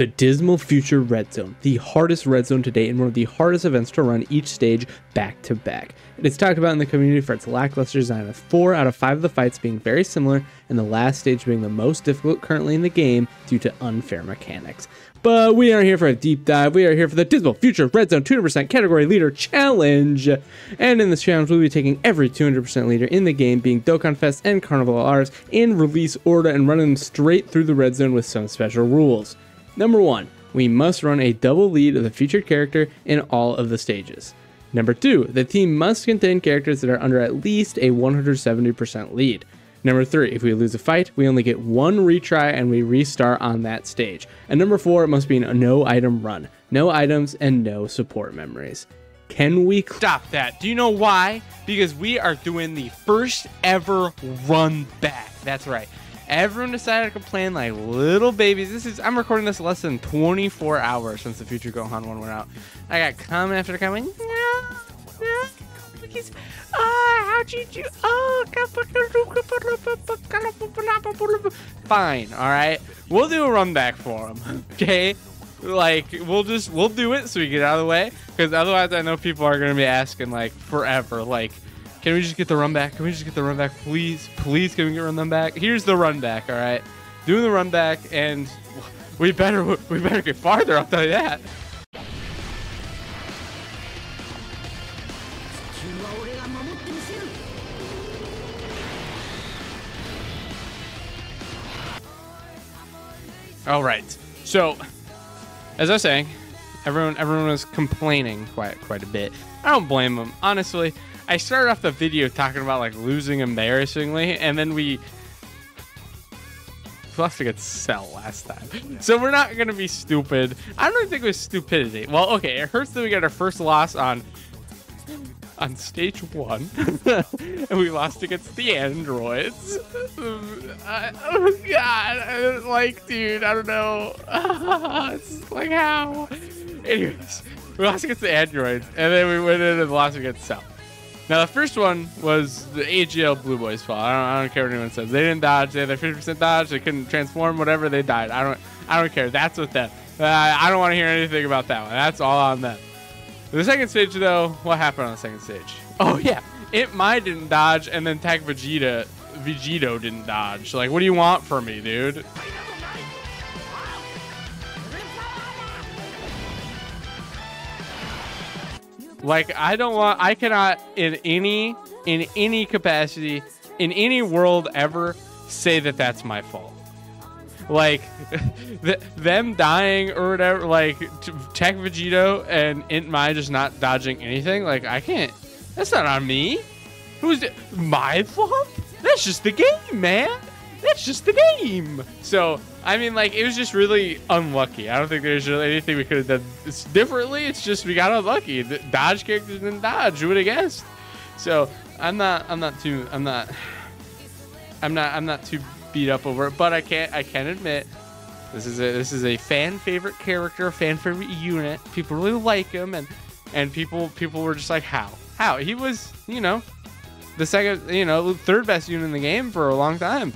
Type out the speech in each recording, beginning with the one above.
The Dismal Future Red Zone, the hardest red zone to date and one of the hardest events to run each stage back to back. It is talked about in the community for its lackluster design, with 4 out of 5 of the fights being very similar and the last stage being the most difficult currently in the game due to unfair mechanics. But we are here for a deep dive. We are here for the Dismal Future Red Zone 200% Category Leader Challenge. And in this challenge, we'll be taking every 200% leader in the game, being Dokkan Fest and Carnival Artists, in release order and running them straight through the red zone with some special rules. Number 1, we must run a double lead of the featured character in all of the stages. Number 2, the team must contain characters that are under at least a 170% lead. Number 3, if we lose a fight, we only get one retry and we restart on that stage. And number 4, it must be a no item run. No items and no support memories. Can we stop that? Do you know why? Because we are doing the first ever run back. That's right. Everyone decided to complain like little babies. I'm recording this less than 24 hours since the Future Gohan one went out. I got comment after comment. No, cookies. How'd you do? Oh, fine. All right, we'll do a run back for him. Okay, like we'll do it so we get out of the way, because otherwise I know people are gonna be asking like forever, like, can we just get the run back? Can we just get the run back? Please, please, can we get run back? Here's the run back, all right? Doing the run back, and we better get farther, I'll tell you that. All right, so as I was saying, everyone was complaining quite a bit. I don't blame them, honestly. I started off the video talking about like losing embarrassingly, and then we lost against Cell last time. So we're not gonna be stupid. I don't think it was stupidity. Well, okay, it hurts that we got our first loss on stage 1, and we lost against the androids. Oh God, like, dude, I don't know. It's like how. Anyways, we lost against the androids, and then we went in and lost against Cell. Now, the first one was the AGL Blue Boys' fault. I don't care what anyone says. They didn't dodge. They had their 50% dodge. They couldn't transform. Whatever, they died. I don't care. That's with them. I don't want to hear anything about that one. That's all on them. The second stage, though, what happened on the second stage? Oh, yeah. Imp Mai didn't dodge, and then Tech Vegito didn't dodge. Like, what do you want from me, dude? Like, I cannot in any capacity, in any world ever, say that that's my fault. Like, them dying or whatever, like, Tech Vegito and Int Mai just not dodging anything, like, I can't, that's not on me. Who's my fault? That's just the game, man. That's just the game. So, I mean, like, it was just really unlucky. I don't think there's really anything we could have done differently. It's just we got unlucky. The dodge characters didn't dodge. You would have guessed. So I'm not too beat up over it. But I can admit this is a fan favorite character, fan favorite unit. People really like him, and people were just like, how he was, you know, the second, you know, third best unit in the game for a long time,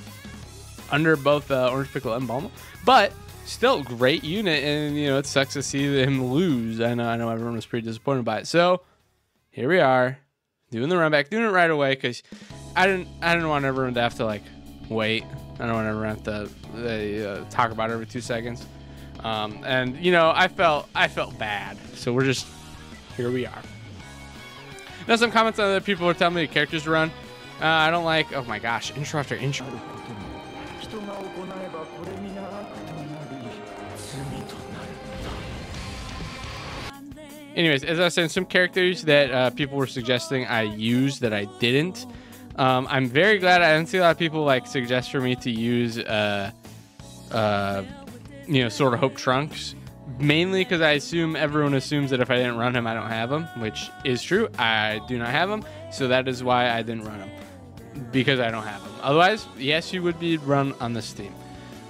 under both Orange Pickle and Balma, but still great unit. And, you know, it sucks to see him lose. I know everyone was pretty disappointed by it. So here we are, doing the run back, doing it right away, because I didn't want everyone to have to like wait. I don't want everyone to have to talk about it every 2 seconds. And, you know, I felt bad. So we're just, here we are. Now, some comments on that, people were telling me the characters to run. I don't like, oh my gosh, intro after intro. Anyways, as I was saying, some characters that people were suggesting I use that I didn't. I'm very glad I didn't see a lot of people like suggest for me to use, you know, Sword of Hope Trunks. Mainly because I assume everyone assumes that if I didn't run him, I don't have him, which is true. I do not have him, so that is why I didn't run him, because I don't have him. Otherwise, yes, you would be run on this team.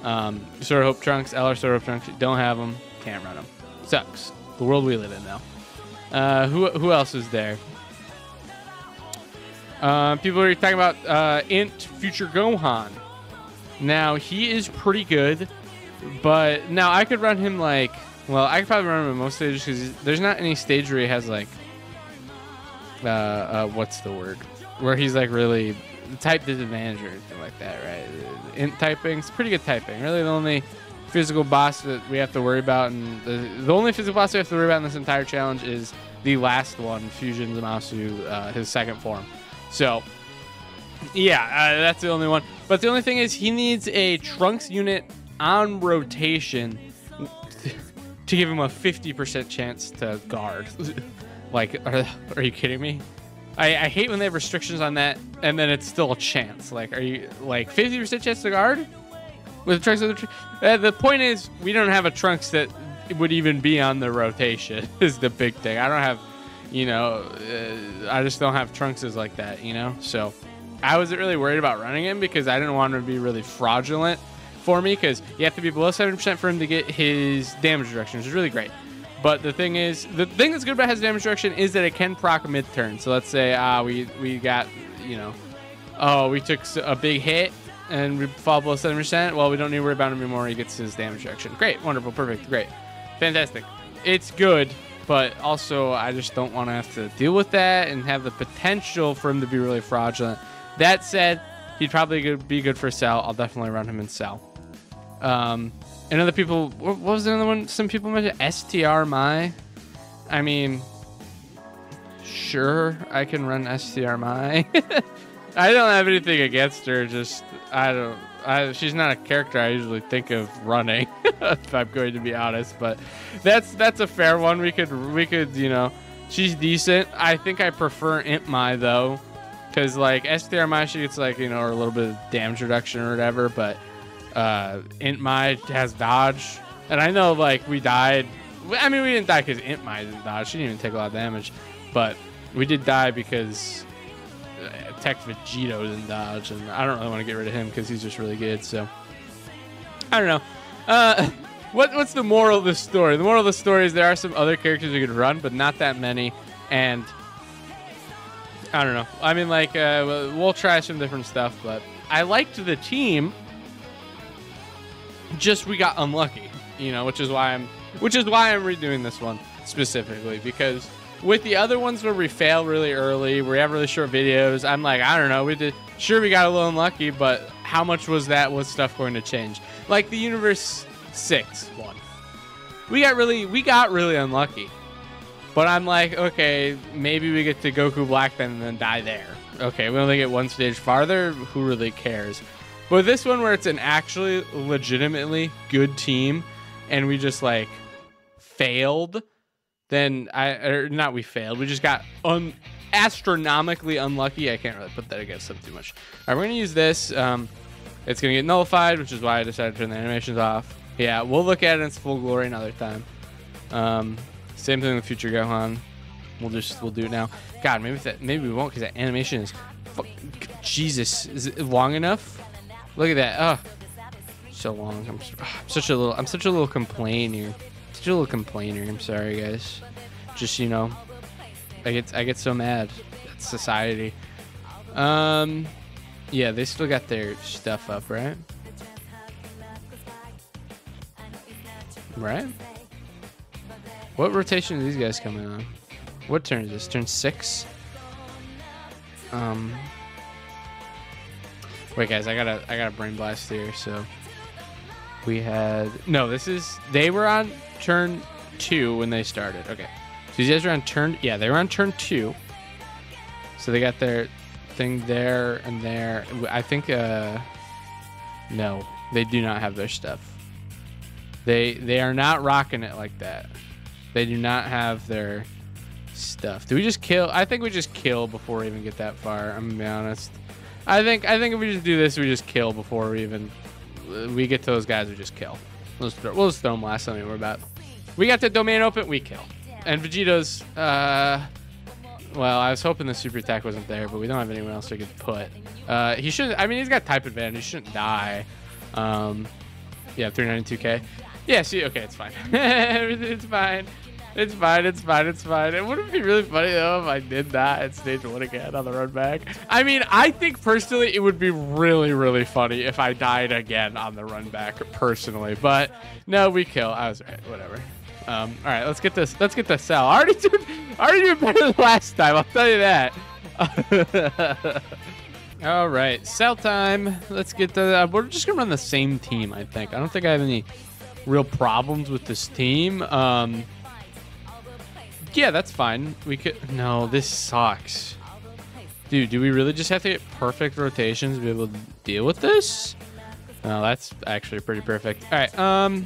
Sword of Hope Trunks, LR Sword of Hope Trunks, don't have him, can't run him. Sucks. The world we live in now. Who else is there? People are talking about Int Future Gohan. Now, he is pretty good. But now I could run him like, well, I could probably run him in most stages because there's not any stage where he has like, what's the word? Where he's like really type disadvantage or anything like that, right? Int typing, it's pretty good typing. Really the only physical boss that we have to worry about, and the only physical boss we have to worry about in this entire challenge is the last one, Fusion Zamasu, his second form. So, yeah, that's the only one. But the only thing is he needs a Trunks unit on rotation to give him a 50% chance to guard. Like, are you kidding me? I hate when they have restrictions on that, and then it's still a chance. Like, are you like 50% chance to guard with Trunks? The point is, we don't have a Trunks that would even be on the rotation. Is the big thing. I don't have, you know, I just don't have Trunkses like that, you know. So, I wasn't really worried about running him because I didn't want him to be really fraudulent for me. Because you have to be below 7% for him to get his damage reduction, which is really great. But the thing is, the thing that's good about his damage reduction is that it can proc mid-turn. So let's say we got, you know, oh, we took a big hit and we fall below 7%. Well, we don't need to worry about him anymore. He gets his damage reduction. Great, wonderful, perfect, great, fantastic. It's good, but also I just don't want to have to deal with that and have the potential for him to be really fraudulent. That said, he'd probably be good for Cell. I'll definitely run him in Cell. And other people, what was the other one? Some people mentioned STR Mai. I mean, sure, I can run STR Mai. I don't have anything against her. Just she's not a character I usually think of running, if I'm going to be honest. But that's a fair one. We could, you know, she's decent. I think I prefer Imp Mai though, because like STR Mai, she gets like, you know, or a little bit of damage reduction or whatever, but. Int Mai has dodge, and I know like we died. I mean, we didn't die because Int Mai didn't dodge. She didn't even take a lot of damage, but we did die because Tech Vegito didn't dodge, and I don't really want to get rid of him because he's just really good. So I don't know. What's the moral of the story? The moral of the story is there are some other characters you could run, but not that many, and I don't know. I mean, like we'll try some different stuff, but I liked the team. Just we got unlucky, you know, which is why I'm redoing this one specifically, because with the other ones where we fail really early, we have really short videos, I'm like, I don't know, we did sure we got a little unlucky, but how much was that? Was stuff going to change? Like the Universe 6 one, we got really unlucky, but I'm like, okay, maybe we get to Goku Black then and then die there. Okay, we only get one stage farther. Who really cares? But this one where it's an actually legitimately good team and we just like failed, then we just got astronomically unlucky. I can't really put that against them too much. All right, we're gonna use this. It's gonna get nullified, which is why I decided to turn the animations off. Yeah, we'll look at it in its full glory another time. Same thing with Future Gohan. We'll do it now. God, maybe we won't, because that animation is Jesus. Is it long enough? Look at that. Oh, so long. I'm such a little complainer. Such a little complainer. I'm sorry, guys. Just, you know, I get so mad at society. Yeah, they still got their stuff up, right? Right? What rotation are these guys coming on? What turn is this? Turn 6? Wait, guys, I gotta brain blast here. So we had they were on turn 2 when they started. Okay, so these guys are on they were on turn 2. So they got their thing there and there. I think no, they do not have their stuff. They are not rocking it like that. They do not have their stuff. Do we just kill? I think we just kill before we even get that far. I'm gonna be honest. I think if we just do this, we just kill before we get to those guys. We just kill. We'll just throw them last. I mean, we're about. We got the domain open. We kill. And Vegito's. Well, I was hoping the super attack wasn't there, but we don't have anyone else we could put. He shouldn't. I mean, he's got type advantage. He shouldn't die. Yeah, 392K. Yeah. See. Okay, it's fine. It's fine. It's fine, it's fine, it's fine. It wouldn't be really funny though if I did that at stage 1 again on the run back. I mean, I think personally it would be really, really funny if I died again on the run back personally. But no, we kill. I was right, whatever. All right, let's get this. Let's get the Cell. I already did better than last time. I'll tell you that. All right, Cell time. Let's get the. We're just gonna run the same team. I think. I don't think I have any real problems with this team. Yeah, that's fine. We could. No, this sucks, dude. Do we really just have to get perfect rotations to be able to deal with this? No, that's actually pretty perfect. All right.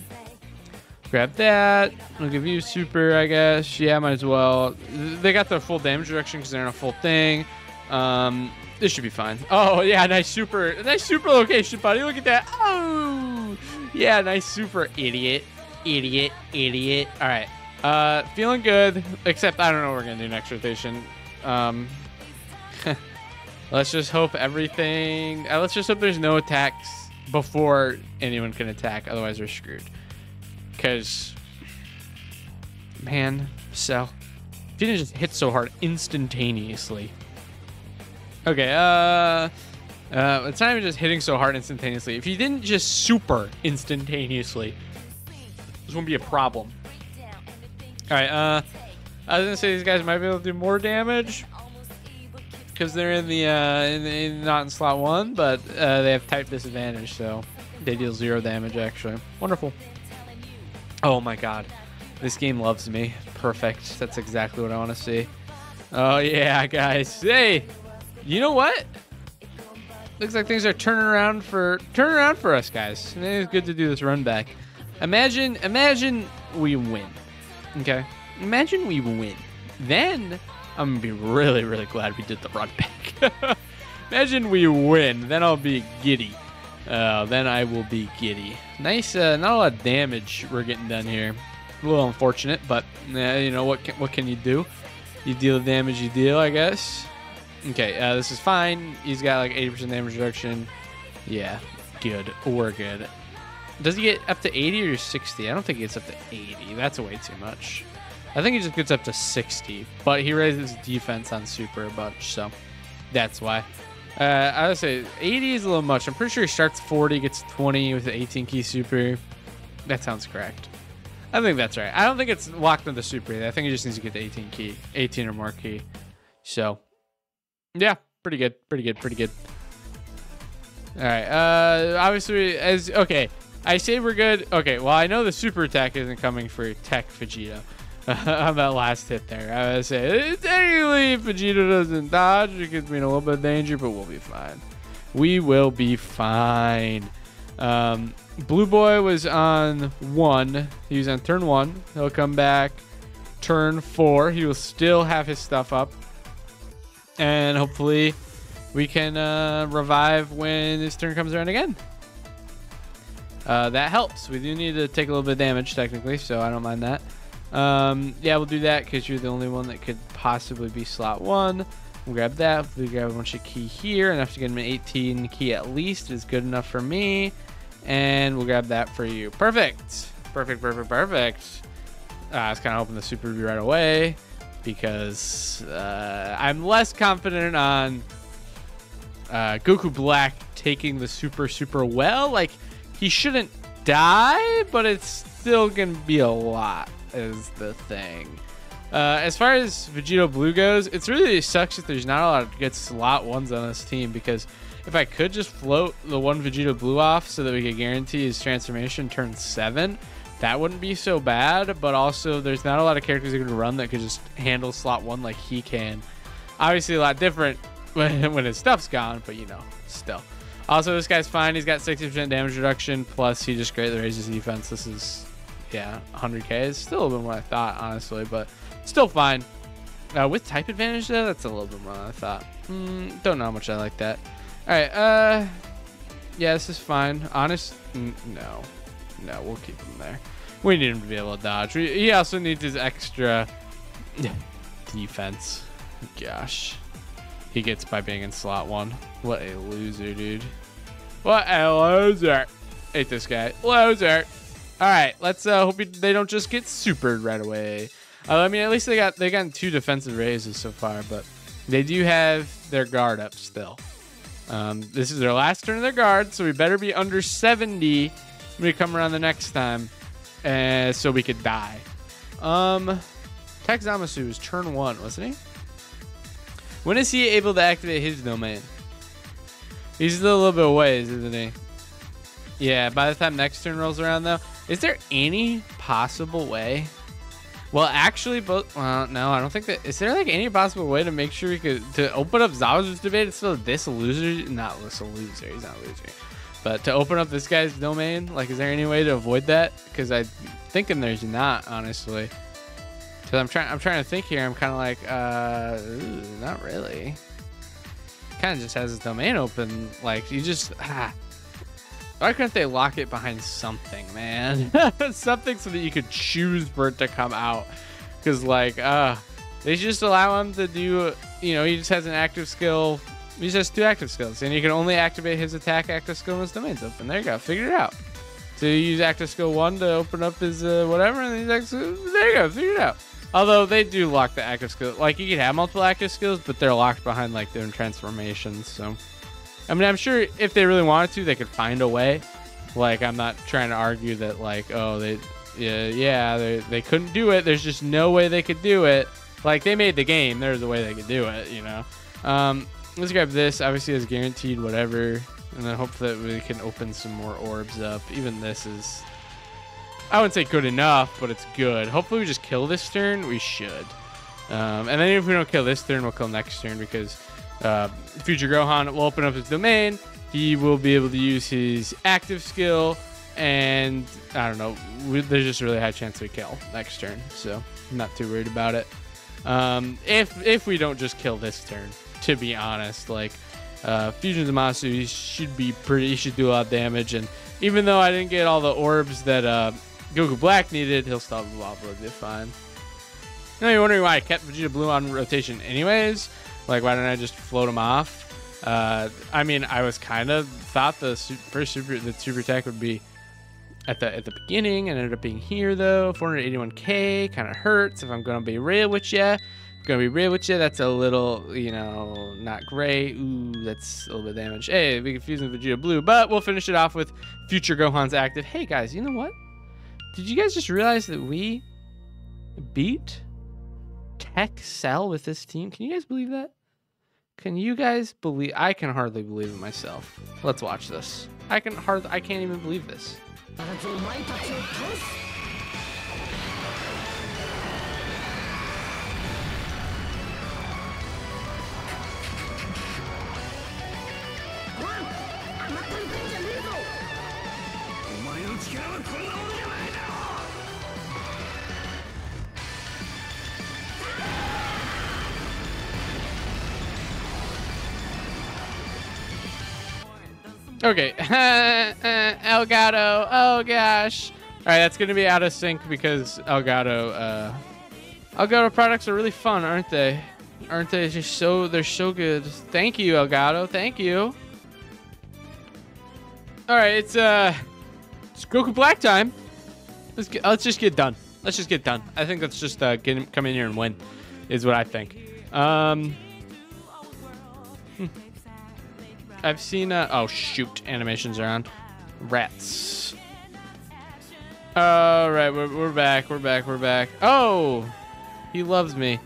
Grab that. I'll give you super, I guess. Yeah, might as well. They got the full damage reduction because they're in a full thing. This should be fine. Oh, yeah, nice super location, buddy. Look at that. Oh, yeah, nice super, idiot, idiot, idiot. All right, feeling good, except I don't know what we're going to do next rotation. Let's just hope everything... let's just hope there's no attacks before anyone can attack. Otherwise, we're screwed. Because, man, Cell. If you didn't just hit so hard instantaneously. Okay, it's not even just hitting so hard instantaneously. If you didn't just super instantaneously, this wouldn't be a problem. All right, I was gonna say these guys might be able to do more damage because they're in the not in slot 1, but they have type disadvantage, so they deal 0 damage actually. Wonderful. Oh my god, this game loves me. Perfect. That's exactly what I want to see. Oh yeah, guys. Hey, you know what? Looks like things are turning around for us, guys. And it's good to do this run back. Imagine we win. Okay, imagine we win. Then I'm gonna be really, really glad we did the run back. Imagine we win. Then I'll be giddy. Then I will be giddy. Nice, not a lot of damage we're getting done here. A little unfortunate, but you know, what can you do? You deal the damage you deal, I guess. Okay, this is fine. He's got like 80% damage reduction. Yeah, good. We're good. Does he get up to 80 or 60? I don't think he gets up to 80. That's way too much. I think he just gets up to 60, but he raises defense on super a bunch, so that's why. I would say 80 is a little much. I'm pretty sure he starts 40, gets 20 with the 18 key super. That sounds correct. I think that's right. I don't think it's locked into super either. I think he just needs to get the 18 key, 18 or more key. So, yeah, pretty good, pretty good, pretty good. All right. Obviously, as okay, I say we're good. Okay. Well, I know the super attack isn't coming for Tech Vegeta. On that last hit there, I would say technically if Vegito doesn't dodge, it could be in a little bit of danger, but we'll be fine. We will be fine. Blue Boy was on 1. He was on turn 1. He'll come back turn 4. He will still have his stuff up, and hopefully we can revive when his turn comes around again. That helps. We do need to take a little bit of damage technically, so I don't mind that. Yeah, we'll do that because you're the only one that could possibly be slot 1. We'll grab that. We'll grab a bunch of key here. Enough to get him an 18 key at least is good enough for me. And we'll grab that for you. Perfect. Perfect, perfect, perfect. I was kind of hoping the super would be right away because I'm less confident on Goku Black taking the super, super well. Like, he shouldn't die, but it's still going to be a lot. Is the thing. As far as Vegito Blue goes, it's really sucks that there's not a lot of good slot 1s on this team, because if I could just float the one Vegito Blue off so that we could guarantee his transformation turn 7, that wouldn't be so bad. But also there's not a lot of characters that can run that could just handle slot 1 like he can. Obviously a lot different when his stuff's gone, but you know, still. Also this guy's fine. He's got 60% damage reduction, plus he just greatly raises defense. This is, yeah, 100k is still a little bit more than I thought, honestly, but still fine. With type advantage, though, that's a little bit more than I thought. Don't know how much I like that. All right, yeah, this is fine. Honest, no, we'll keep him there. We need him to be able to dodge. He also needs his extra defense. Gosh, he gets by being in slot 1. What a loser, dude. What a loser. Hate this guy. Loser. All right, let's hope they don't just get supered right away. I mean, at least they got two defensive raises so far, but they do have their guard up still. This is their last turn of their guard, so we better be under 70 when we come around the next time, so we could die. Tech Zamasu was turn one, wasn't he? When is he able to activate his domain? He's still a little bit away, isn't he? Yeah, by the time next turn rolls around, though. Is there any possible way? Well, actually, no, I don't think that. Is there like any possible way to make sure we could to open up Zamazu's debate? It's still this loser, not this loser. He's not a loser, but to open up this guy's domain. Like, is there any way to avoid that? Because I'm thinking there's not, honestly. Because I'm trying to think here. I'm kind of like, ooh, not really. Kind of just has his domain open. Like, you just. Why couldn't they lock it behind something, man? Something so that you could choose for it to come out. Because, like, they just allow him to do, you know, he just has an active skill. He just has two active skills. And you can only activate his attack, active skill, when his domain's open. There you go. Figure it out. So you use active skill one to open up his whatever. And he's active, there you go. Figure it out. Although, they do lock the active skill. Like, you can have multiple active skills, but they're locked behind, like, their transformations, so... I mean, I'm sure if they really wanted to, they could find a way. Like, I'm not trying to argue that, like, oh, they couldn't do it. There's just no way they could do it. Like, they made the game. There's a way they could do it, you know. Let's grab this. Obviously, it's guaranteed whatever. And then hope that we can open some more orbs up. Even this is, I wouldn't say good enough, but it's good. Hopefully, we just kill this turn. We should. And then if we don't kill this turn, we'll kill next turn because... Future Gohan will open up his domain. He will be able to use his active skill, and I don't know. There's just a really high chance we kill next turn, so I'm not too worried about it. If we don't just kill this turn, to be honest, like Fusion Zamasu, he should be pretty. He should do a lot of damage, and even though I didn't get all the orbs that Goku Black needed, he'll stop the lava. It'll be fine. Now you're wondering why I kept Vegito Blue on rotation, anyways. Like, why don't I just float him off? I mean, I was kind of thought the super attack would be at the beginning and ended up being here, though. 481K kind of hurts if I'm going to be real with you. That's a little, you know, not great. Ooh, that's a little bit damage. Hey, we confusing Vegeta Blue, but we'll finish it off with Future Gohan's active. Hey, guys, you know what? Did you guys just realize that we beat Tech Cell with this team? Can you guys believe that? Can you guys believe? I can hardly believe it myself. Let's watch this. I can't even believe this. Okay, Elgato, oh gosh. All right, that's gonna be out of sync because Elgato products are really fun, aren't they? Aren't they just so, they're so good. Thank you, Elgato, thank you. All right, it's Goku Black time. Let's just get done. I think let's just come in here and win, is what I think. I've seen, oh shoot, animations are on. Rats. All right, we're back. Oh, he loves me.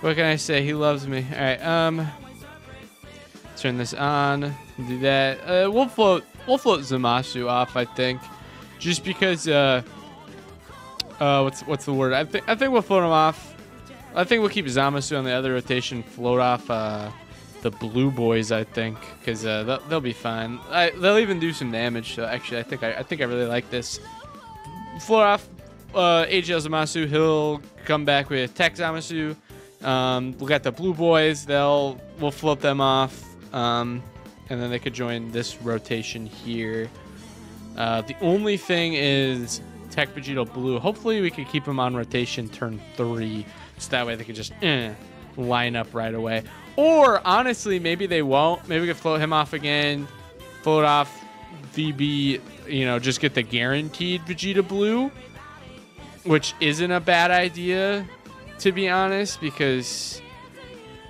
What can I say? He loves me. All right, turn this on, do that. We'll float Zamasu off, I think, just because, what's the word? I think we'll float him off. I think we'll keep Zamasu on the other rotation, float off, the Blue Boys, I think, because they'll be fine. They'll even do some damage. So actually, I think I really like this. Floor off, AGL Zamasu. He'll come back with Tech Zamasu. We got the Blue Boys. We'll float them off, and then they could join this rotation here. The only thing is Tech Vegito Blue. Hopefully, we could keep him on rotation turn 3, so that way they could just line up right away. Or, honestly, maybe they won't. Maybe we can float him off again. Float off VB, you know, just get the guaranteed Vegito Blue, which isn't a bad idea. to be honest, because,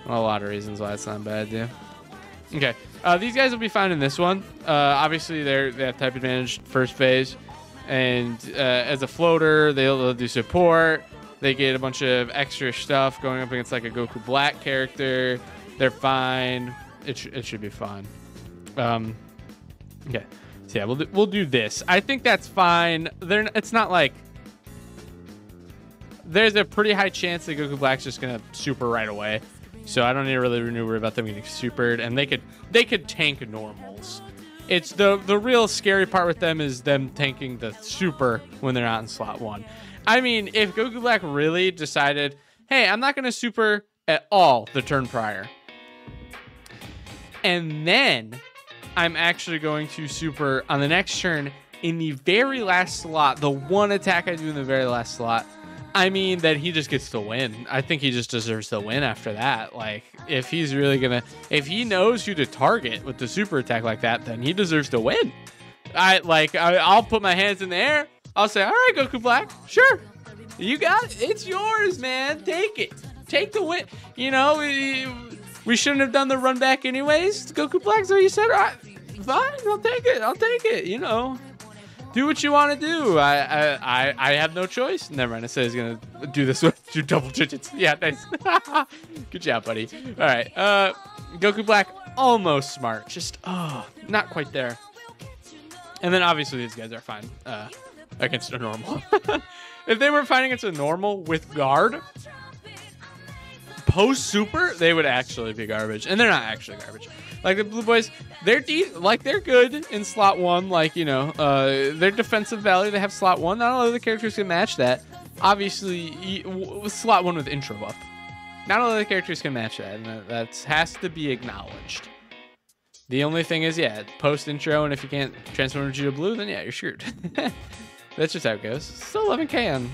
well, a lot of reasons why it's not bad, yeah. Okay, these guys will be found in this one. Obviously, they have type advantage first phase, and as a floater, they'll do support. They get a bunch of extra stuff going up against like a Goku Black character. They're fine. It should be fine. Okay, so yeah, we'll do this. I think that's fine. It's not like there's a pretty high chance that Goku Black's just gonna super right away. So I don't need to really worry about them getting supered, and they could tank normals. It's the real scary part with them is them tanking the super when they're not in slot one. I mean, if Goku Black really decided, hey, I'm not gonna super at all the turn prior, and then I'm actually going to super on the next turn in the very last slot, the one attack I do in the very last slot, I mean, that he just gets the win. I think he just deserves the win after that. Like, if he's really gonna, if he knows who to target with the super attack like that, then he deserves to win. I'll put my hands in the air. I'll say, all right, Goku Black, sure. You got it. It's yours, man. Take it. Take the win. You know, we shouldn't have done the run back anyways. Goku Black's what you said. All right, fine, I'll take it. I'll take it, you know. Do what you want to do. I have no choice. Never mind. I said he's going to do this with two double digits. Yeah, nice. Good job, buddy. All right. Goku Black, almost smart. Just, oh, not quite there. And then, obviously, these guys are fine against a normal. If they were fighting against a normal with guard, post-super, they would actually be garbage. And they're not actually garbage. Like, the Blue Boys, they're good in slot one. Like, you know, their defensive value, they have slot one. Not all of the characters can match that. Obviously, slot one with intro up. Not all of the characters can match that, and that has to be acknowledged. The only thing is, yeah, post-intro, and if you can't transform Vegito Blue, then yeah, you're screwed. That's just how it goes. Still 11K on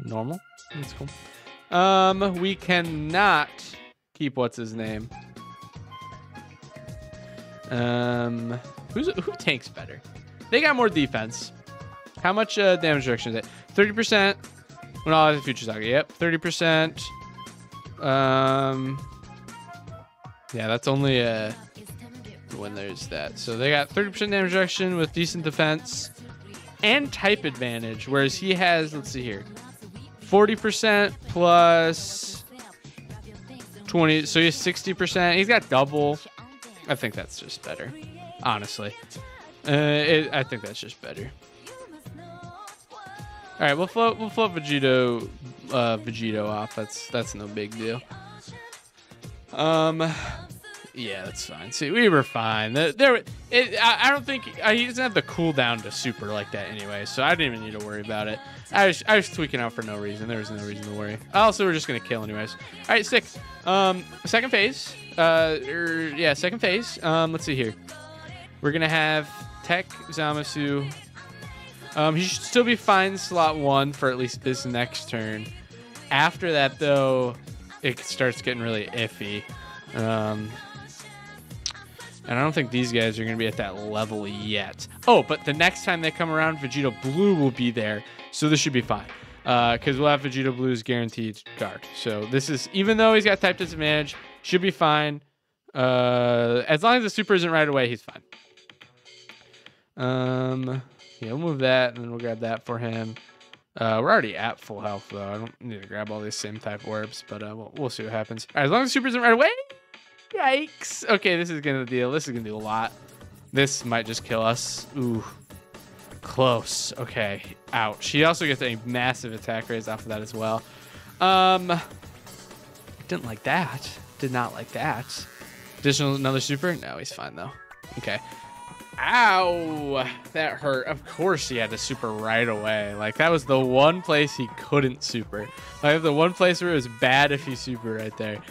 normal. That's cool. We cannot keep what's-his-name. Who tanks better? They got more defense. How much damage reduction is it? 30%. When all the futures out, yep, 30%. Yeah, that's only when there's that. So they got 30% damage reduction with decent defense and type advantage, whereas he has, let's see here, 40% plus 20. So he has 60%. He's got double. I think that's just better, honestly. I think that's just better. All right, we'll float Vegito off. That's no big deal. Yeah, that's fine. See, we were fine. I don't think he doesn't have the cooldown to super like that anyway, so I didn't even need to worry about it. I was tweaking out for no reason. There was no reason to worry. Also, we're just gonna kill anyways. All right, sick. Second phase. Second phase. Let's see here. We're gonna have Tech Zamasu. He should still be fine in slot one for at least this next turn. After that, though, it starts getting really iffy. And I don't think these guys are gonna be at that level yet. Oh, but the next time they come around, Vegito Blue will be there, so this should be fine. Because we'll have Vegito Blue's guaranteed guard. So this is, even though he's got type disadvantage, should be fine. As long as the super isn't right away, he's fine. Yeah, we'll move that, and then we'll grab that for him. We're already at full health, though. I don't need to grab all these same type orbs, but we'll see what happens. All right, as long as the super isn't right away. Yikes. Okay, this is going to deal. This is going to do a lot. This might just kill us. Ooh. Close. Okay. Ouch. He also gets a massive attack raise off of that as well. Didn't like that. Did not like that. Additional another super? No, he's fine, though. Okay. Ow. That hurt. Of course he had to super right away. Like, that was the one place he couldn't super. Like, the one place where it was bad if he super right there.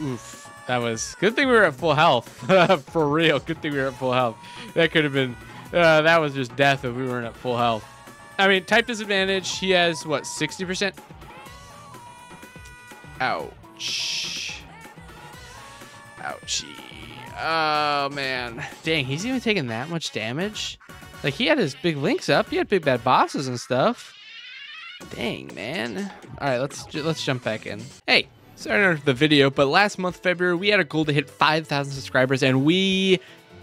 Oof. That was... Good thing we were at full health. For real. Good thing we were at full health. That could have been... that was just death if we weren't at full health. I mean, type disadvantage. He has, what, 60%? Ouch. Ouchie. Oh, man. Dang, he's even taking that much damage? Like, he had his big links up. He had big bad bosses and stuff. Dang, man. All right, let's jump back in. Hey, sorry to interrupt the video, but last month, February, we had a goal to hit 5,000 subscribers, and we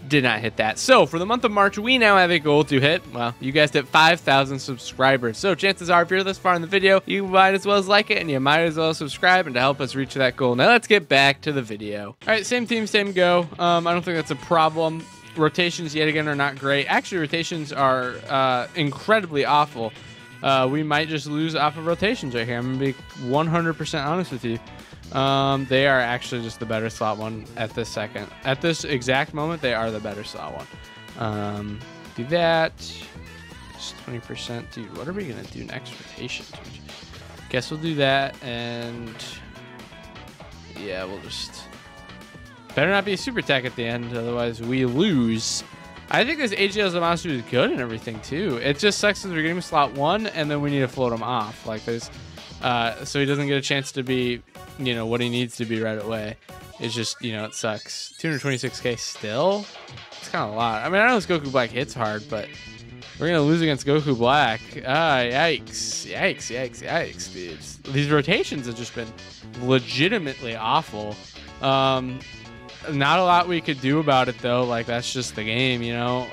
did not hit that. So for the month of March, we now have a goal to hit, well, you guys hit 5,000 subscribers. So chances are, if you're this far in the video, you might as well as like it, and you might as well as subscribe, and to help us reach that goal. Now let's get back to the video. All right, same team, same go. I don't think that's a problem. Rotations yet again are not great. Actually, rotations are incredibly awful. We might just lose off of rotations right here. I'm gonna be 100% honest with you. They are actually just the better slot one at this second. At this exact moment, they are the better slot one. Do that. Just 20%. Dude, what are we gonna do next? Rotation. Guess we'll do that, and yeah, we'll just. Better not be a super attack at the end, otherwise we lose. I think this AGL Zamasu is good and everything too. It just sucks that we're getting slot one, and then we need to float him off like this, so he doesn't get a chance to be, you know, what he needs to be right away. It's just, you know, it sucks. 226k still. It's kind of a lot. I mean, I know this Goku Black hits hard, but we're gonna lose against Goku Black. Ah, yikes, yikes, yikes, yikes, dudes. These rotations have just been legitimately awful. Not a lot we could do about it though. Like, that's just the game, you know.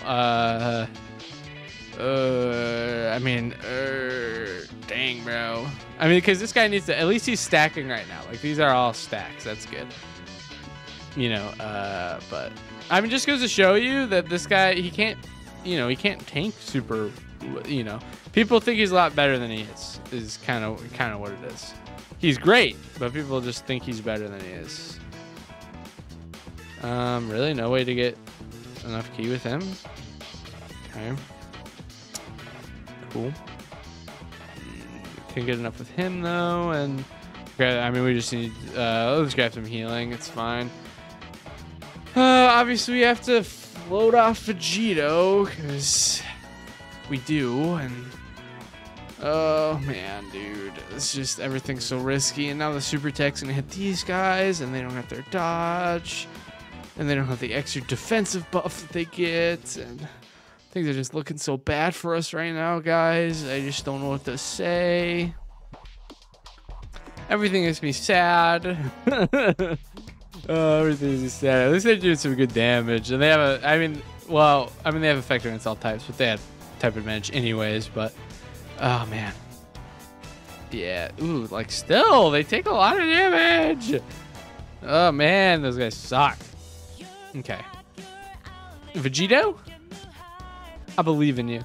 Dang, bro. I mean, because this guy needs to. At least he's stacking right now. Like, these are all stacks. That's good. You know. But I mean, just goes to show you that this guy, he can't. You know, he can't tank super. You know, people think he's a lot better than he is. Is kind of what it is. He's great, but people just think he's better than he is. Really no way to get enough key with him. Okay. Cool. Can't get enough with him though, and okay, I mean, we just need let's grab some healing, it's fine. Obviously we have to float off Vegito, because we do, and oh man, dude, it's just everything's so risky, and now the super tech's gonna hit these guys, and they don't have their dodge. And they don't have the extra defensive buff that they get. And things are just looking so bad for us right now, guys. I just don't know what to say. Everything makes me sad. Everything is sad. At least they're doing some good damage. And they have a, I mean, they have effector against all types, but they had type advantage anyways. But, oh, man. Yeah. Ooh, like, still, they take a lot of damage. Oh, man, those guys suck. Okay. Vegito? I believe in you.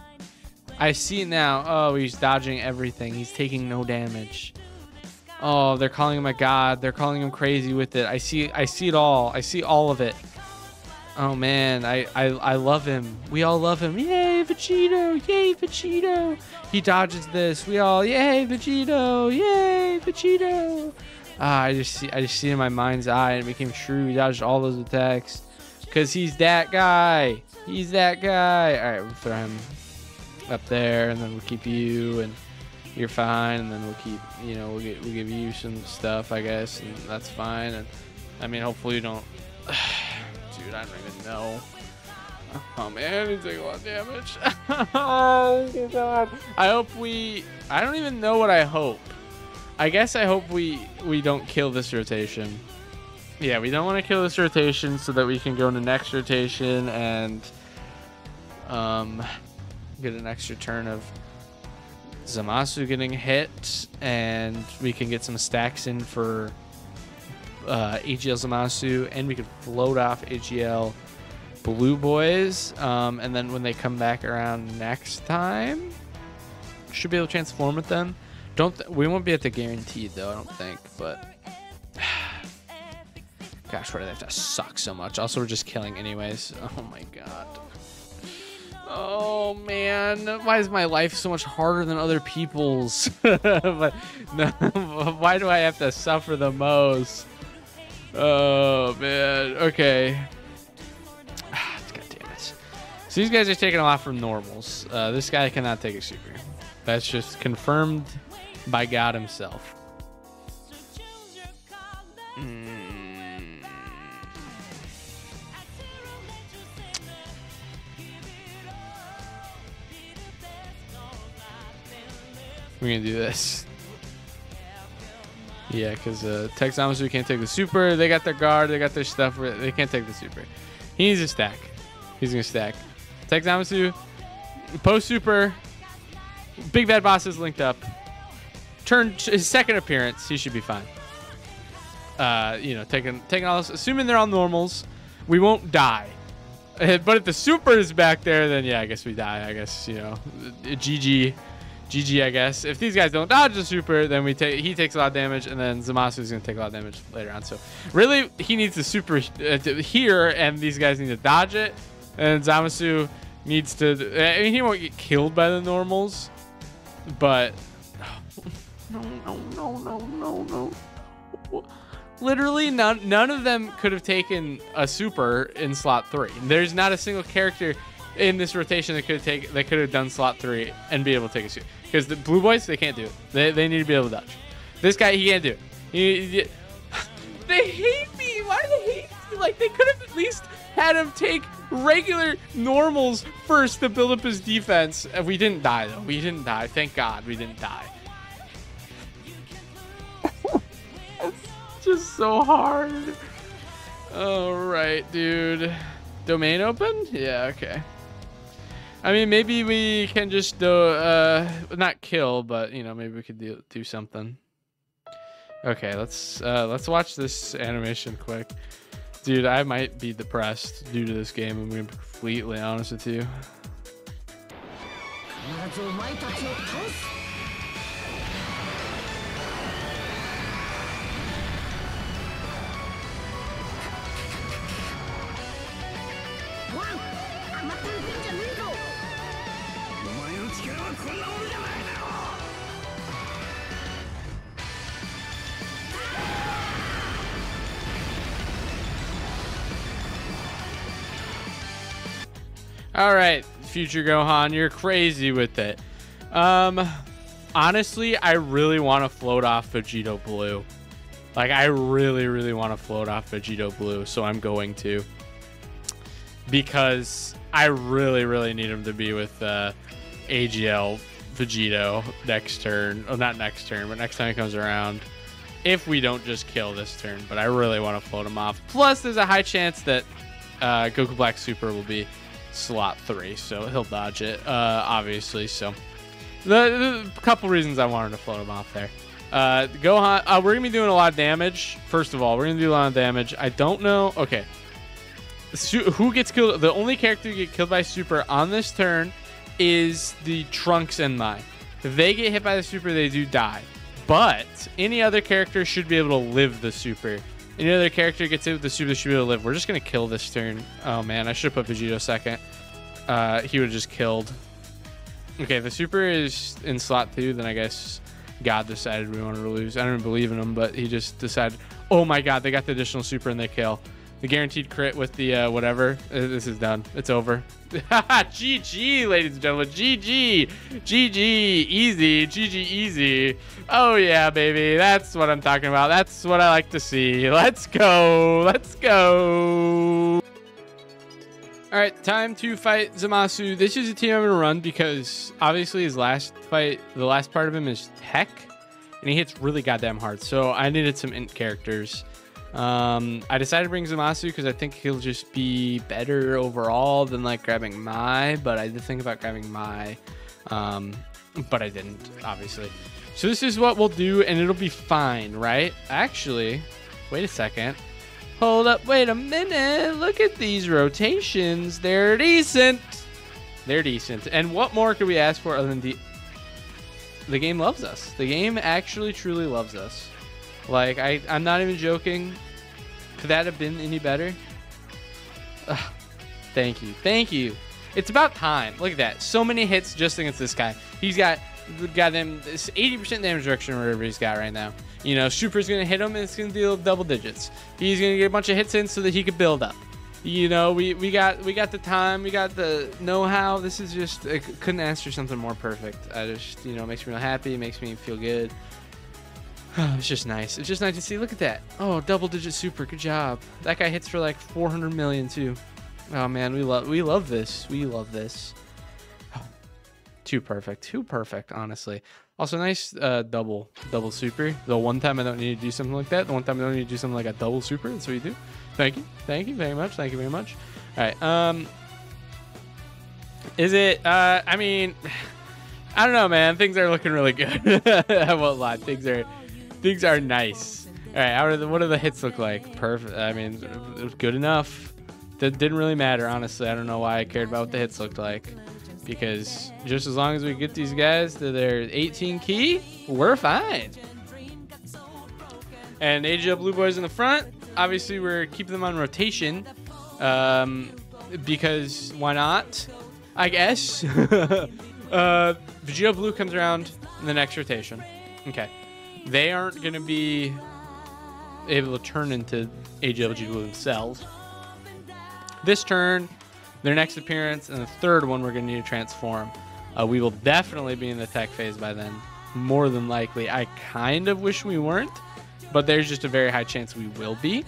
I see it now. Oh, he's dodging everything. He's taking no damage. Oh, they're calling him a god. They're calling him crazy with it. I see it all. I see all of it. Oh man, I love him. We all love him. Yay, Vegito! Yay, Vegito! He dodges this. We all, yay, Vegito! Yay, Vegito! Ah, I just see it in my mind's eye, and it became true. He dodged all those attacks. Because he's that guy. He's that guy. All right, we'll throw him up there, and then we'll keep you, and you're fine. And then we'll keep, you know, we'll give you some stuff, I guess, and that's fine. And I mean, hopefully you don't. Dude, I don't even know. Oh man, he's taking a lot of damage. Oh god. I hope we. I don't even know what I hope. I guess I hope we don't kill this rotation. Yeah, we don't want to kill this rotation so that we can go into next rotation and get an extra turn of Zamasu getting hit, and we can get some stacks in for AGL Zamasu, and we could float off AGL Blue Boys, and then when they come back around next time, should be able to transform with them. We won't be at the guaranteed though, I don't think, but gosh, why do they have to suck so much? Also, we're just killing anyways. Oh my god. Oh man, why is my life so much harder than other people's? But, no, why do I have to suffer the most? Oh man, okay. God damn it. So these guys are taking a lot from normals. This guy cannot take a super. That's just confirmed by God himself. We're going to do this. Yeah, because Tech Zamasu can't take the super. They got their guard. They got their stuff. They can't take the super. He needs to stack. He's going to stack. Tech Zamasu, post super. Big bad boss is linked up. Turn his second appearance. He should be fine. You know, taking all this. Assuming they're on normals, we won't die. But if the super is back there, then yeah, I guess we die. I guess, you know, GG, I guess. If these guys don't dodge the super, then we take. He takes a lot of damage, and then Zamasu is going to take a lot of damage later on. So really, he needs the super here, and these guys need to dodge it. And Zamasu needs to. I mean, he won't get killed by the normals, but no. Literally none of them could have taken a super in slot 3. There's not a single character in this rotation that could have done slot 3 and be able to take a super. Because the blue boys, they can't do it. They need to be able to dodge. This guy, he can't do it. They hate me. Why do they hate me? Like, they could have at least had him take regular normals first to build up his defense. And we didn't die, though. We didn't die. Thank God we didn't die. Just so hard. All right, dude. Domain open? Yeah, okay. I mean, maybe we can just do, not kill, but you know, maybe we could do something. Okay, let's watch this animation quick. Dude, I might be depressed due to this game. I'm gonna be completely honest with you. All right, Future Gohan, you're crazy with it. Honestly, I really want to float off Vegito Blue. Like, I really, really want to float off Vegito Blue, so I'm going to. Because I really, really need him to be with AGL Vegito next turn. Oh, not next turn, but next time he comes around. If we don't just kill this turn, but I really want to float him off. Plus, there's a high chance that Goku Black Super will be slot 3, so he'll dodge it, obviously. So the couple reasons I wanted to float him off there. Gohan, we're gonna be doing a lot of damage. First of all, we're gonna do a lot of damage. I don't know. Okay, who gets killed? The only character to get killed by super on this turn is the Trunks and Mai. If they get hit by the super, they do die, but any other character should be able to live the super. Any other character gets hit with the super, should be able to live. We're just going to kill this turn. Oh, man. I should have put Vegito second. He would have just killed. Okay, if the super is in slot 2, then I guess God decided we wanted to lose. I don't believe in him, but he just decided, oh, my God, they got the additional super and they kill. The guaranteed crit with the whatever. This is done. It's over. GG, ladies and gentlemen. GG. GG. Easy. GG easy. Oh, yeah, baby. That's what I'm talking about. That's what I like to see. Let's go. Let's go. All right. Time to fight Zamasu. This is a team I'm going to run because obviously his last fight, the last part of him is tech. And he hits really goddamn hard. So I needed some int characters. I decided to bring Zamasu because I think he'll just be better overall than like grabbing Mai, but I did think about grabbing Mai, but I didn't, obviously. So this is what we'll do, and it'll be fine, right? Actually, wait a second. Hold up, wait a minute. Look at these rotations. They're decent. They're decent. And what more could we ask for other than the game loves us. The game actually truly loves us. Like, I'm not even joking. Could that have been any better? Ugh, thank you. Thank you. It's about time. Look at that. So many hits just against this guy. He's got goddamn 80% damage reduction or whatever he's got right now. You know, Super's going to hit him and it's going to deal double digits. He's going to get a bunch of hits in so that he could build up. You know, we got the time. We got the know-how. This is just, I couldn't ask for something more perfect. I just, you know, it makes me real happy. It makes me feel good. It's just nice. It's just nice to see. Look at that. Oh, double-digit super. Good job. That guy hits for like 400 million too. Oh man, we love this. We love this. Too perfect, honestly. Also, nice double super. The one time I don't need to do something like that. The one time I don't need to do something like a double super. That's what you do. Thank you very much. All right. Is it? I mean, I don't know, man. Things are looking really good. I won't lie. Things are nice. All right. What do the hits look like? Perfect. I mean, it was good enough. That didn't really matter, honestly. I don't know why I cared about what the hits looked like. Because just as long as we get these guys to their 18 key, we're fine. And AGL Blue Boys in the front. Obviously, we're keeping them on rotation. Because why not? I guess. Vegito Blue comes around in the next rotation. Okay. They aren't going to be able to turn into AGL Blue themselves. This turn, their next appearance, and the third one we're going to need to transform. We will definitely be in the tech phase by then, more than likely. I kind of wish we weren't, but there's just a very high chance we will be.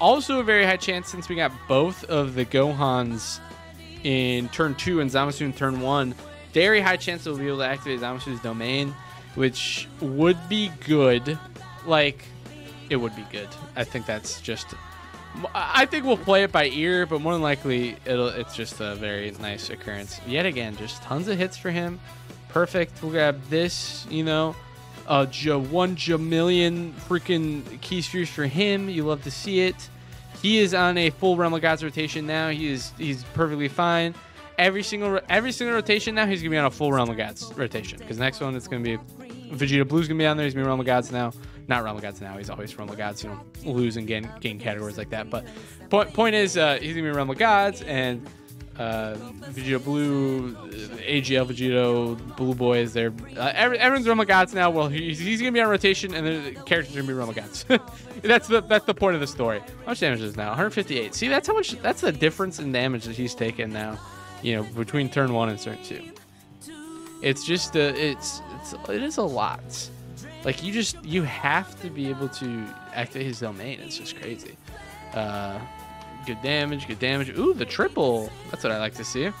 Also a very high chance, since we got both of the Gohans in turn 2 and Zamasu in turn 1, very high chance we'll be able to activate Zamasu's domain, which would be good. Like, it would be good. I think that's just... I think we'll play it by ear, but more than likely it's just a very nice occurrence. Yet again, just tons of hits for him. Perfect. We'll grab this, you know, one jamillion freaking key spheres for him. You love to see it. He is on a full Realm of Gods rotation now. He's perfectly fine. Every single rotation now, he's gonna be on a full Realm of Gods rotation, because next one it's gonna be Vegeta Blue's gonna be on there. He's gonna be Realm of Gods now. Not Realm of Gods now. He's always Realm of Gods. You don't lose and gain categories like that. But point is, he's going to be Realm of Gods, and Vegito Blue, AGL Vegito, Blue Boys, they're, everyone's Realm of Gods now. Well, he's going to be on rotation, and the characters are going to be Realm of Gods. That's the point of the story. How much damage is now? 158. See, that's how much. That's the difference in damage that he's taken now, you know, between turn 1 and turn 2. It's just, it is a lot. Like, you have to be able to activate his domain. It's just crazy. Good damage. Ooh, the triple. That's what I like to see. I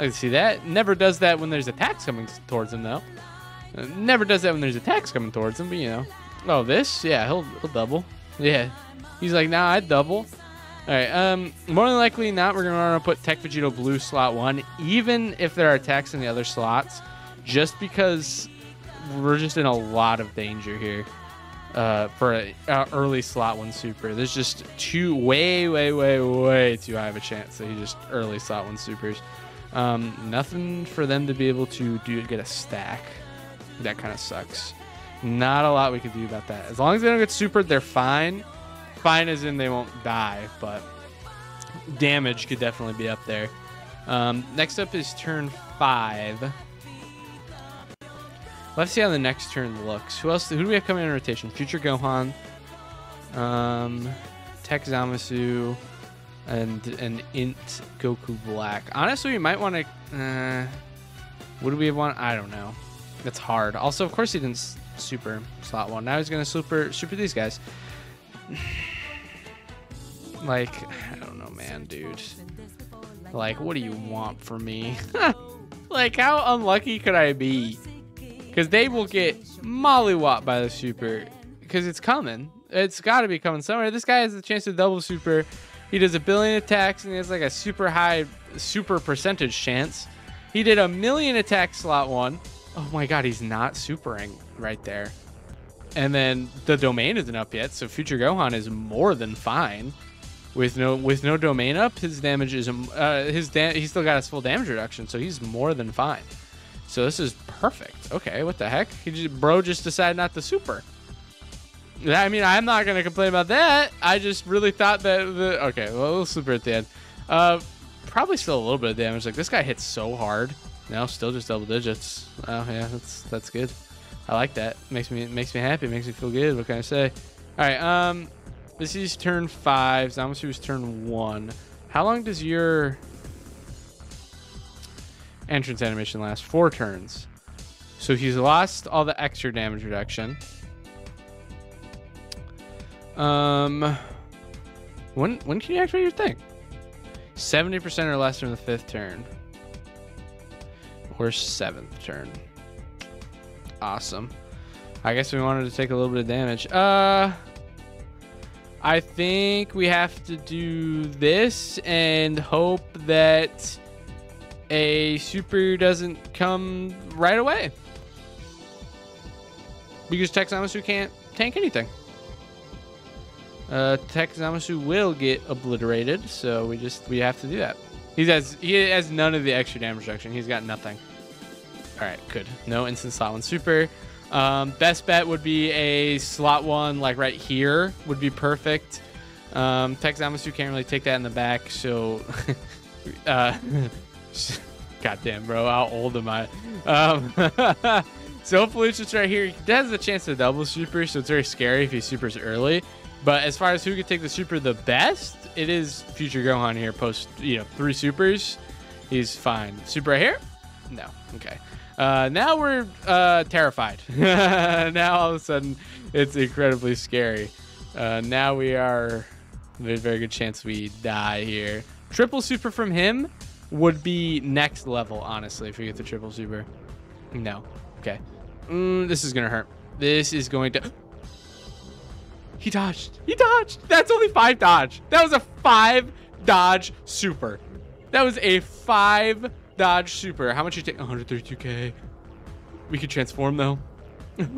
like to see that. Never does that when there's attacks coming towards him, though. But, you know. Oh, this? Yeah, he'll double. Yeah. He's like, nah, I'd double. All right. More than likely not, we're going to want to put Tech Vegito Blue slot 1, even if there are attacks in the other slots, just because... We're just in a lot of danger here for an early slot 1 super. There's just way too high of a chance that he just early slot 1 supers. Nothing for them to be able to do to get a stack. That kind of sucks. Not a lot we could do about that. As long as they don't get supered, they're fine. Fine as in they won't die, but damage could definitely be up there. Next up is turn 5. Let's see how the next turn looks. Who do we have coming in rotation? Future Gohan, Tech Zamasu, and an Int Goku Black. Honestly, we might want to... what do we want? I don't know. That's hard. Also, of course, he didn't super slot 1. Now he's going to super these guys. Like, I don't know, man, dude. Like, what do you want from me? Like, how unlucky could I be? Because they will get mollywopped by the super. Because it's coming. It's got to be coming somewhere. This guy has a chance to double super. He does 1 billion attacks, and he has like a super high super percentage chance. He did 1 million attacks slot 1. Oh my god, he's not supering right there. And then the domain isn't up yet, so Future Gohan is more than fine. With no domain up, his damage is... he's still got his full damage reduction, so he's more than fine. So this is perfect. Okay, what the heck? Bro just decided not to super. I mean, I'm not going to complain about that. I just really thought that... Okay, well, we'll super at the end. Probably still a little bit of damage. Like, this guy hits so hard. No, still just double digits. Oh, yeah, that's good. I like that. Makes me happy. Makes me feel good. What can I say? All right, this is turn 5. Zamasu's turn 1. How long does your... entrance animation lasts? 4 turns. So he's lost all the extra damage reduction. When can you activate your thing? 70% or less from the 5th turn. or 7th turn. Awesome. I guess we wanted to take a little bit of damage. I think we have to do this and hope that a super doesn't come right away, because Tech Zamasu can't tank anything. Tech Zamasu will get obliterated, so we have to do that. He has none of the extra damage reduction. He's got nothing. All right, good. No instant slot 1 super. Best bet would be a slot 1 like right here would be perfect. Tech Zamasu can't really take that in the back, so goddamn bro, how old am I? So hopefully it's just right here. He has a chance to double super, so it's very scary if he supers early. But as far as who could take the super the best, it is Future Gohan here post 3 supers. He's fine. Super right here? No. Okay. Now we're terrified. Now all of a sudden it's incredibly scary. Now we are, there's a very good chance we die here. Triple super from him would be next level, honestly, if we get the triple super. No. Okay. This is gonna hurt. This is going to... He dodged. He dodged. That's only 5 dodge. That was a 5 dodge super. That was a 5 dodge super. How much you take? 132k. We could transform though.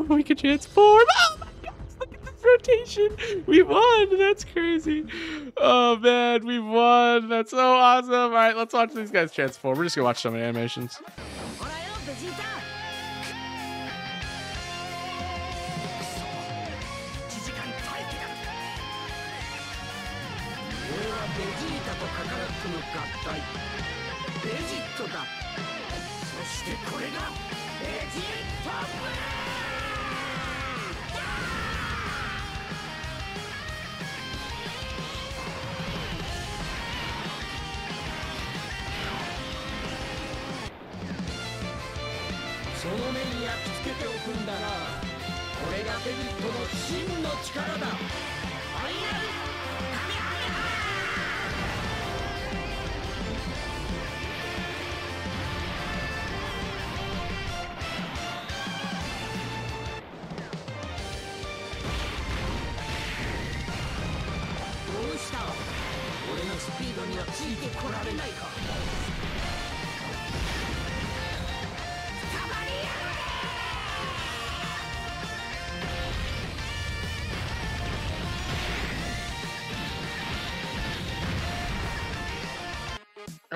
We could transform. Oh my gosh, look at this rotation. We won. That's crazy. Oh man, we won. That's so awesome. All right, let's watch these guys transform. We're just gonna watch some animations.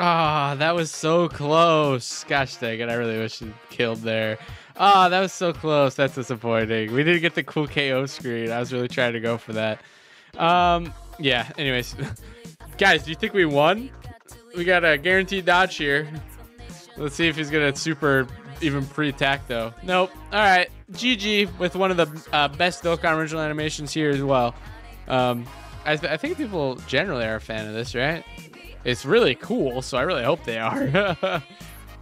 Ah, that was so close. Gosh dang it, I really wish he killed there. Ah, that was so close. That's disappointing. We didn't get the cool KO screen. I was really trying to go for that. Yeah, anyways. Guys, do you think we won? We got a guaranteed dodge here. Let's see if he's gonna super even pre-attack though. Nope. Alright, GG with one of the best Dokkan original animations here as well. I think people generally are a fan of this, right? It's really cool, so I really hope they are.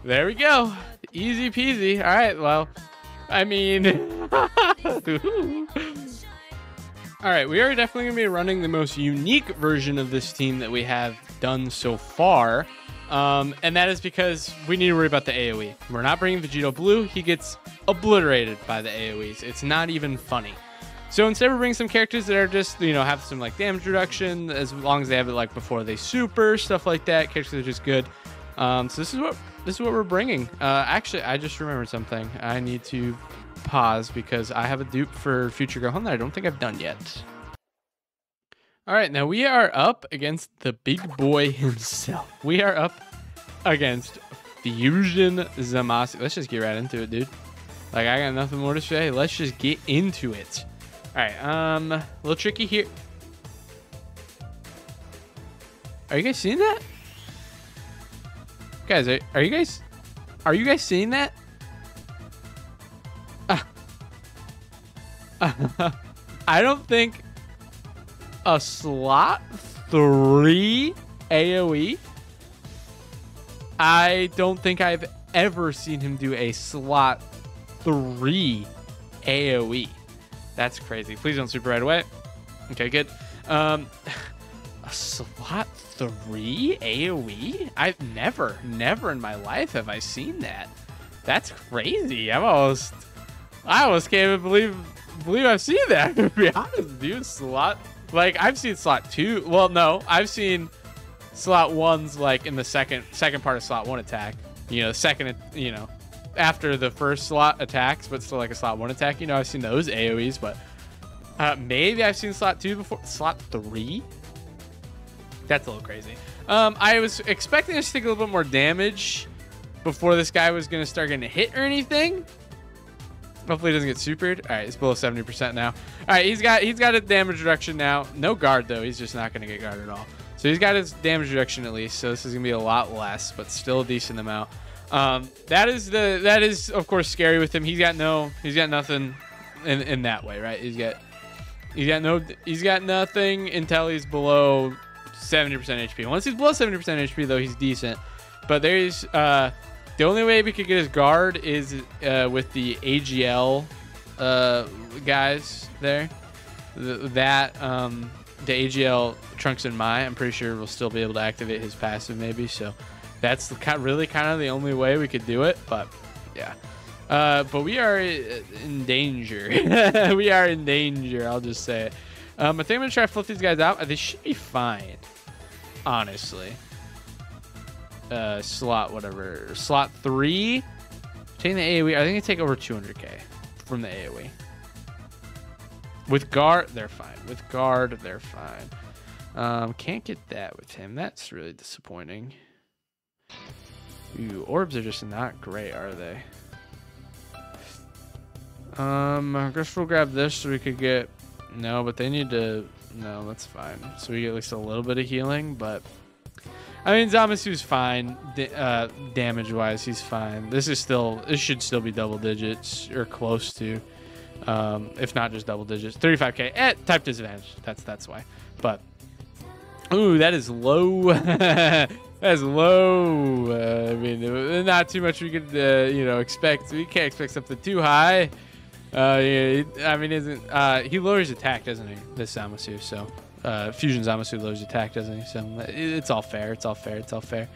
There we go. Easy peasy. All right, well, I mean... All right, we are definitely going to be running the most unique version of this team that we have done so far. And that is because we need to worry about the AoE. We're not bringing Vegito Blue. He gets obliterated by the AoEs. It's not even funny. So instead we're bringing some characters that are just, have some like damage reduction as long as they have it like before they super, stuff like that. Characters that are just good. So this is what we're bringing. Actually, I just remembered something. I need to pause because I have a dupe for Future Gohan that I don't think I've done yet. All right, now we are up against the big boy himself. We are up against Fusion Zamasu. Let's just get right into it, dude. Like, I got nothing more to say. Let's just get into it. All right, a little tricky here. Are you guys seeing that? Guys, are you guys seeing that? I don't think a slot 3 AoE. I don't think I've ever seen him do a slot 3 AoE. That's crazy. Please don't super right away. Okay, good. A slot 3 AoE? I've never in my life have I seen that. That's crazy. I almost can't even believe I've seen that, to be honest, dude. Slot, like, I've seen slot 2. Well, no, I've seen slot 1's like in the second part of slot 1 attack. You know, second, you know, after the first slot attacks, but still like a slot 1 attack. You know, I've seen those AoEs, but maybe I've seen slot 2 before. Slot 3? That's a little crazy. I was expecting to stick a little bit more damage before this guy was going to start getting hit or anything. Hopefully he doesn't get supered. All right, it's below 70% now. All right, he's got a damage reduction now. No guard, though. He's just not going to get guard at all. So he's got his damage reduction at least. So this is going to be a lot less, but still a decent amount. That is of course scary with him. He's got nothing in that way, right? He's got nothing until he's below 70% HP. Once he's below 70% HP, though, he's decent. But there's the only way we could get his guard is with the AGL guys there. The AGL Trunks and Mai, I'm pretty sure we'll still be able to activate his passive maybe. So that's really kind of the only way we could do it. But yeah, but we are in danger. We are in danger. I'll just say it. I think I'm gonna try to flip these guys out. They should be fine, honestly. Slot 3. Taking the AoE. I think they take over 200k from the AoE. With guard, they're fine. With guard, they're fine. Can't get that with him. That's really disappointing. Ooh, orbs are just not great, are they? I guess we'll grab this so we could get... No, but they need to... No, that's fine. So we get at least a little bit of healing, but... I mean, Zamasu's fine. Damage-wise, he's fine. This should still be double digits, or close to. If not just double digits. 35k at type disadvantage. That's why. But... Ooh, that is low. That's low. I mean, not too much we could, you know, expect. We can't expect something too high. Yeah, I mean, he lowers attack, doesn't he? This Zamasu, so Fusion Zamasu lowers attack, doesn't he? So it's all fair. It's all fair. It's all fair.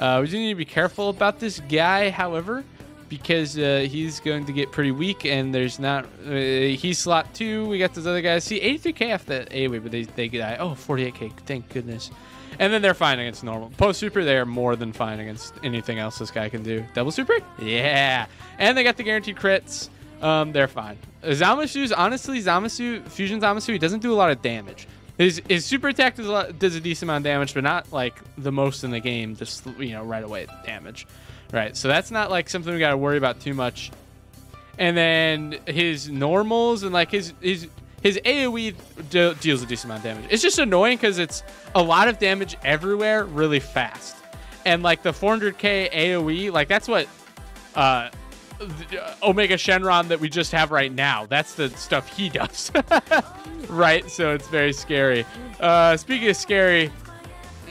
We do need to be careful about this guy, however, because he's going to get pretty weak, and there's not. He's slot 2. We got those other guys. See, 83k off that AoE, but they die. Oh, 48k. Thank goodness. And then they're fine against normal. Post super, they are more than fine against anything else this guy can do. Double super? Yeah. And they got the guaranteed crits. They're fine. Zamasu's, honestly, Fusion Zamasu, he doesn't do a lot of damage. His super attack does a decent amount of damage, but not like the most in the game, just, you know, right away damage. Right, so that's not like something we got to worry about too much. And then his normals and like his AoE deals a decent amount of damage. It's just annoying because it's a lot of damage everywhere really fast. And like the 400k AoE, like that's what... Omega Shenron that we just have right now. That's the stuff he does. Right? So it's very scary. Speaking of scary,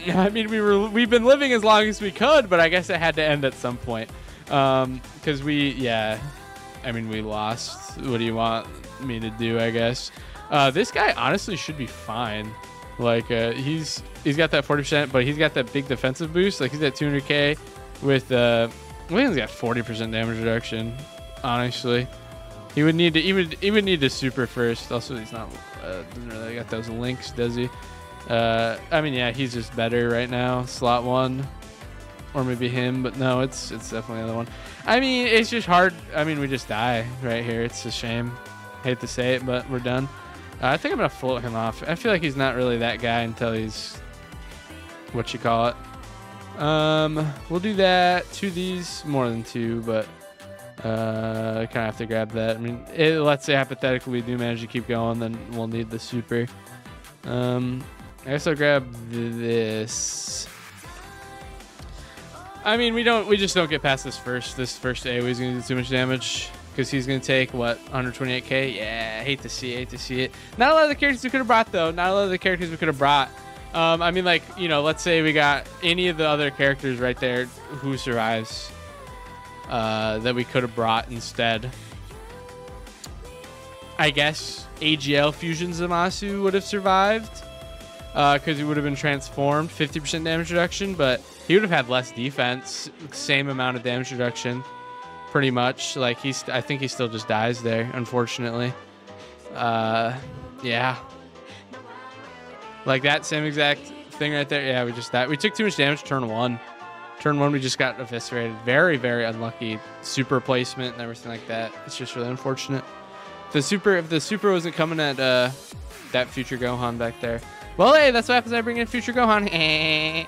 I mean, we've been living as long as we could, but I guess it had to end at some point. Because we lost. What do you want me to do, I guess? This guy honestly should be fine. Like, he's got that 40%, but he's got that big defensive boost. Like, he's at 200k with... William's got 40% damage reduction. Honestly, he would need to super first. Also, he's not doesn't really got those links, does he? I mean, yeah, he's just better right now. Slot 1, or maybe him, but no, it's definitely another one. I mean, it's just hard. I mean, we just die right here. It's a shame. Hate to say it, but we're done. I think I'm gonna float him off. I feel like he's not really that guy until he's what you call it. We'll do that. 2 of these, more than 2, but I kind of have to grab that. I mean, let's say hypothetically we do manage to keep going, then we'll need the super. I guess I'll grab this. I mean, we just don't get past this first. This first AoE is going to do too much damage because he's going to take what, 128k. Yeah, hate to see it. Not a lot of the characters we could have brought though. I mean, like, you know, let's say we got any of the other characters right there who survives that we could have brought instead. I guess AGL Fusion Zamasu would have survived because he would have been transformed, 50% damage reduction, but he would have had less defense, same amount of damage reduction. pretty much. Like, I think he still just dies there, unfortunately. Yeah. Like that same exact thing right there. Yeah, we just died. We took too much damage turn one. Turn one, we just got eviscerated. Very, very unlucky super placement and everything like that. It's just really unfortunate. If the super wasn't coming at that Future Gohan back there. Well, hey, that's what happens when I bring in Future Gohan.